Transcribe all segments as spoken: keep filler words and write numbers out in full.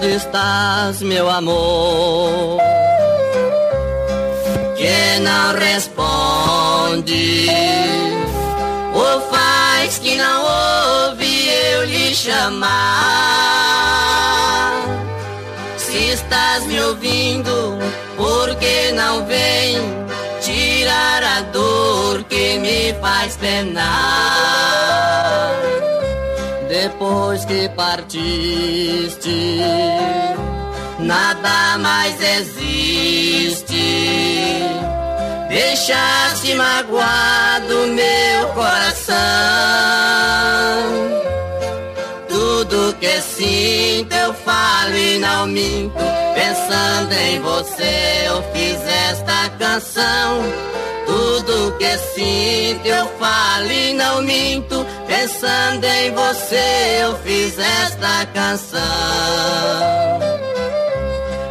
aonde estás, meu amor? Que não responde, ou faz que não ouve eu lhe chamar. Se estás me ouvindo, por que não vem tirar a dor que me faz penar? Depois que partiste, nada mais existe. Deixaste magoado meu coração. Tudo que sinto eu falo e não minto. Pensando em você eu fiz esta canção. Tudo que sinto eu falo e não minto. Pensando em você eu fiz esta canção.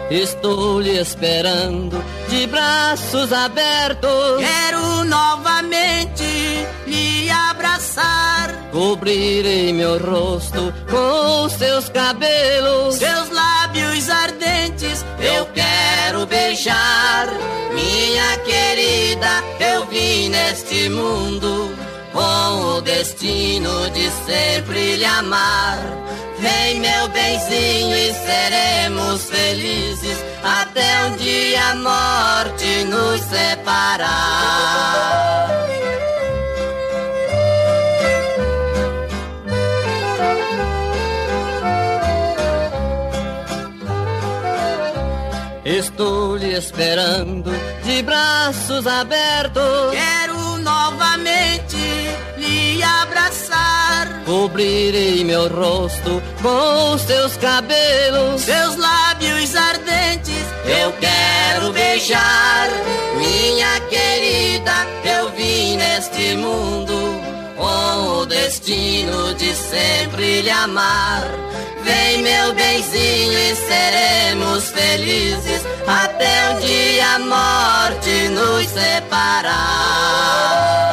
Estou lhe esperando de braços abertos. Quero novamente lhe abraçar. Cobrirei meu rosto com seus cabelos. Seus lábios ardentes eu quero beijar. Minha querida, eu vim neste mundo com o destino de sempre lhe amar. Vem, meu benzinho, e seremos felizes até um dia a morte nos separar. Estou lhe esperando de braços abertos. Quero novamente lhe abraçar. Cobrirei meu rosto com seus cabelos. Seus lábios ardentes eu quero beijar. Minha querida, eu vim neste mundo com o destino de sempre lhe amar. Vem, meu benzinho, e seremos felizes até o dia a morte nos separar.